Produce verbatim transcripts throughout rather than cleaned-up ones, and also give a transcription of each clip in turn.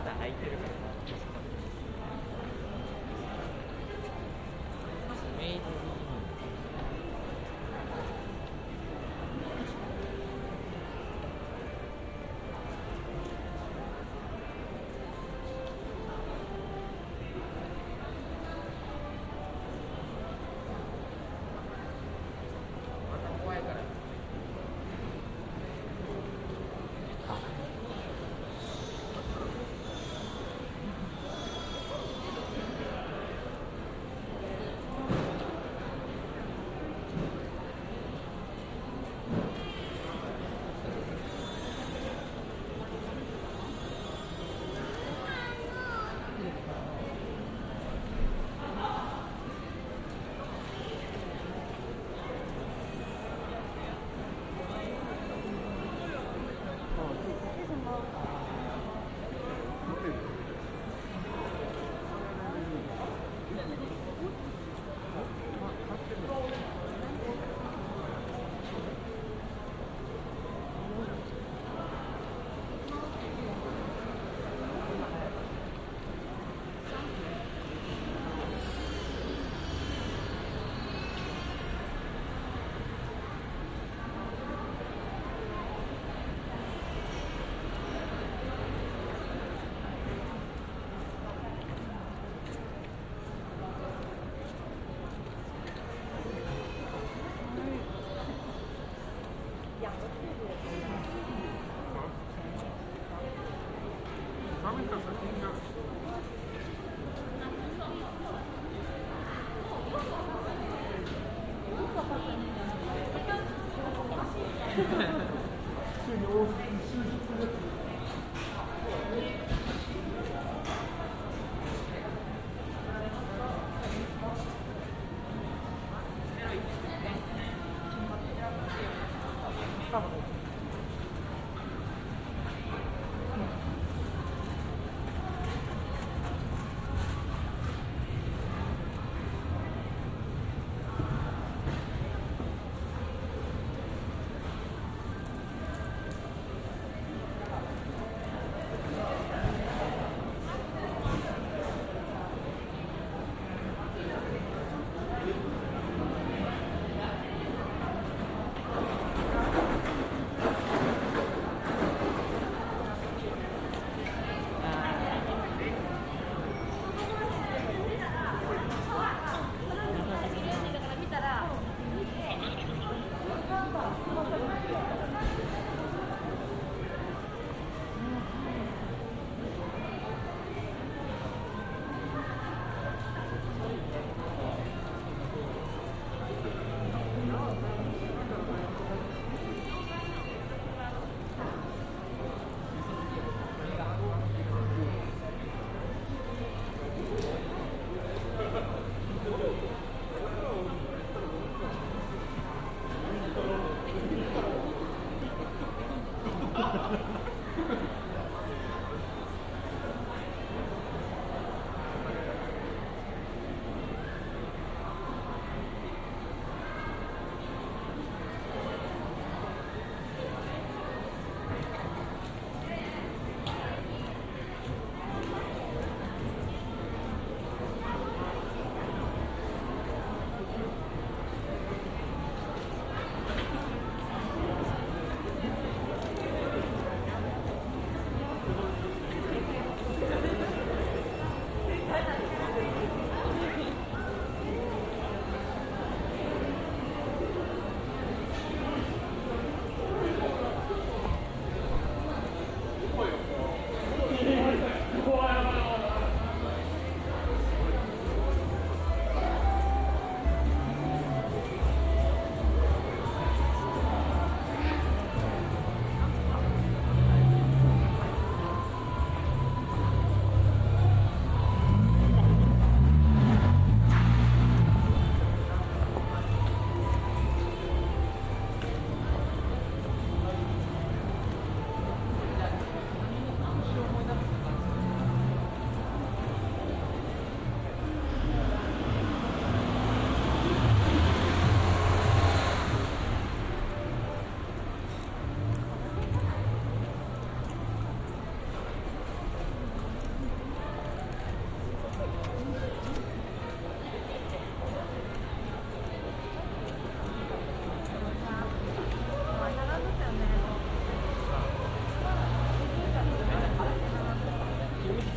まだ空いてるからな。メイド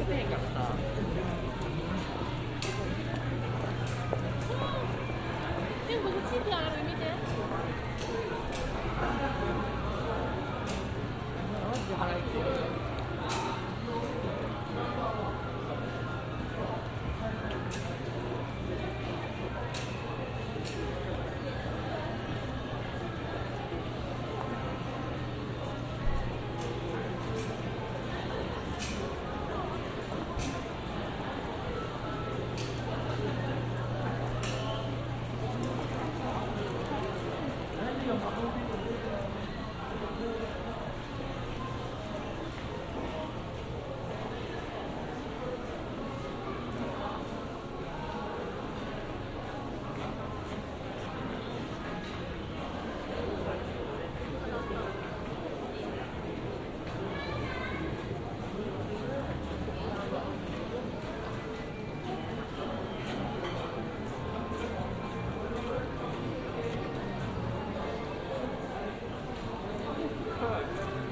作ってへんからさ。でも僕チーズある見て。マジ腹いってる。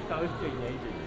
買う人いないじゃん。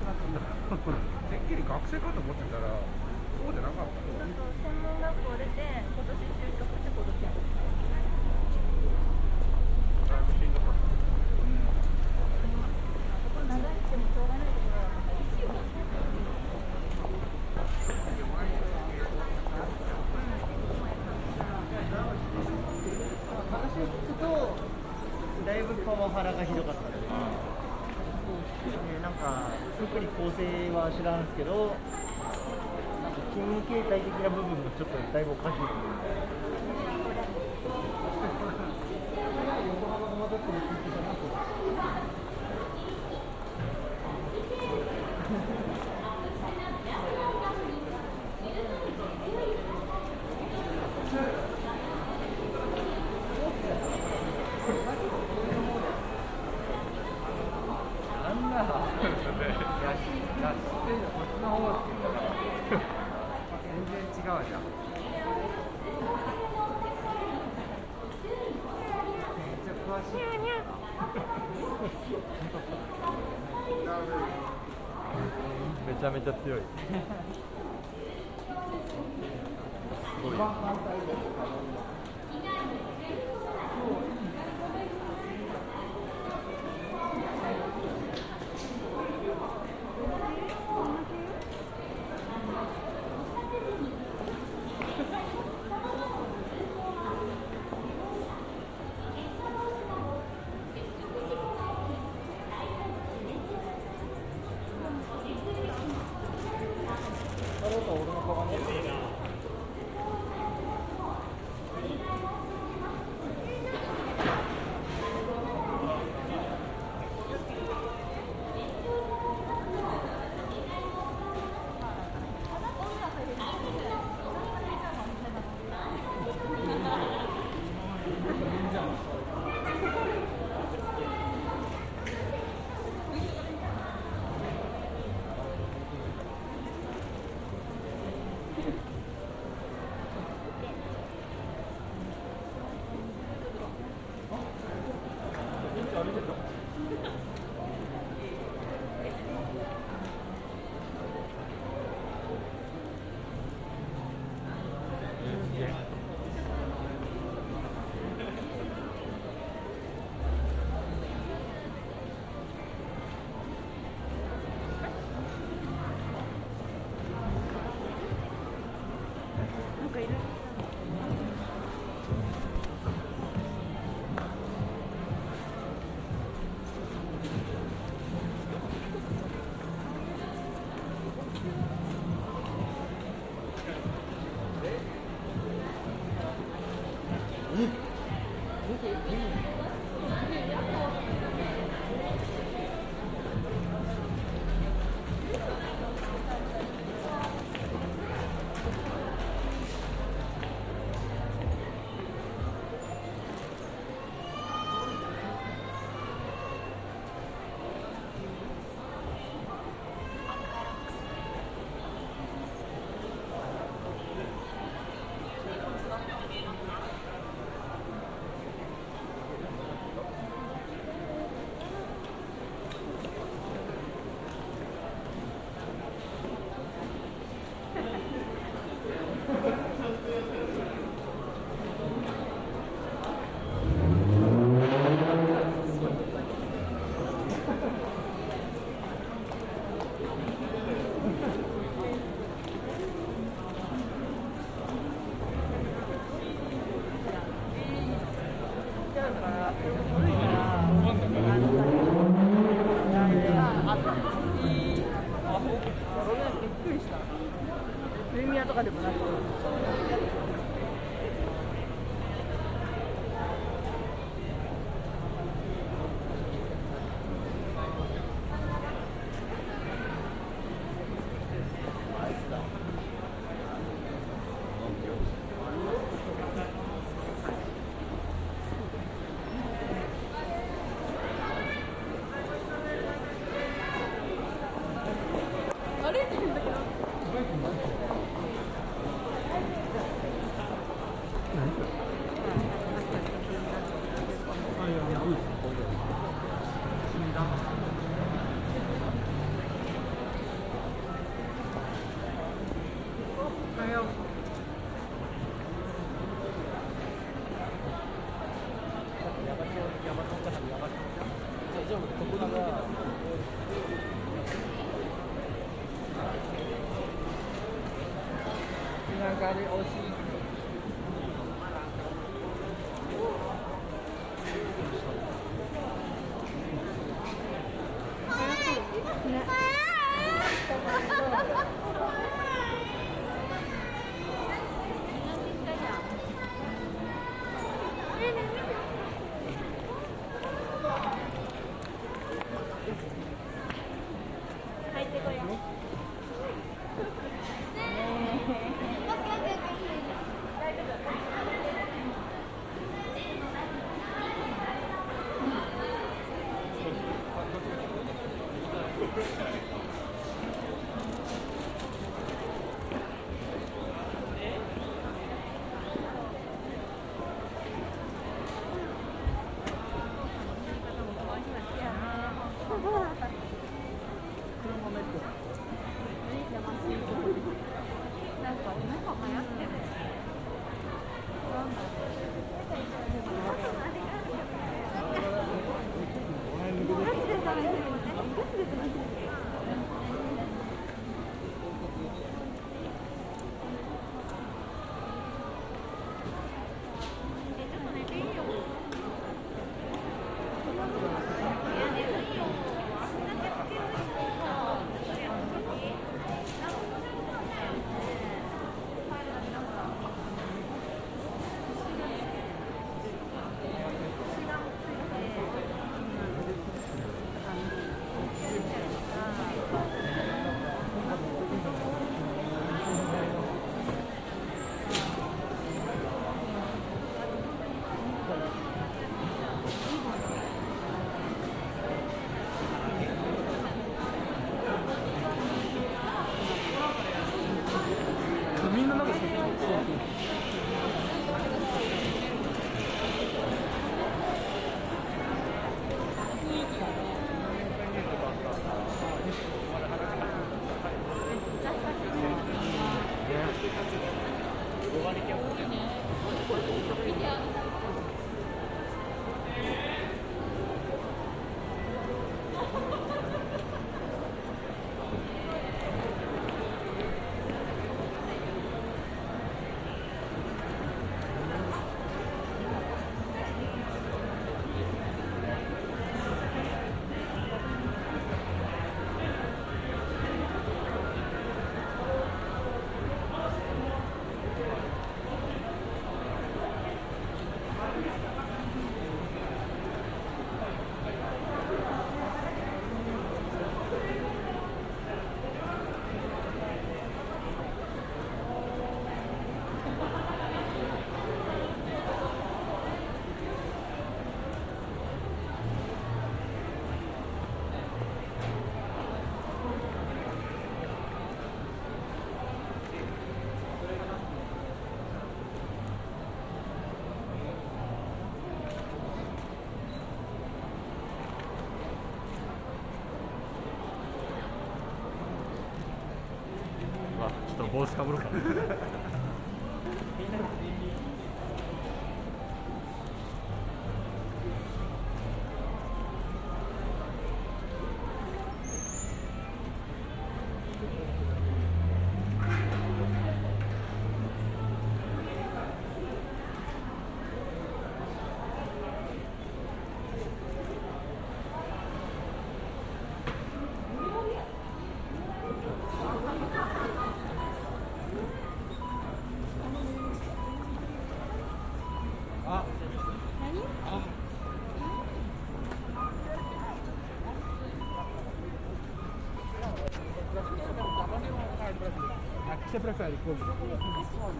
なくなったんだてっきり学生かと思ってたらそうじゃなかった。そうそう、専門学校出て今年就職して今年やる。だいぶしんどかった。うん、長くてもしょうがないけど一応話を聞くとだいぶパワハラがひどかったですね。なんか特に構成は知らんすけど、なんか勤務形態的な部分がちょっとだいぶおかしいと思うんで、横浜が混ざってるって言ってたなと思って。めちゃめちゃ強い。すごい。歩いてるんだけど。なんかあれ惜しい。帽子かぶろうかな。Sempre faz, como?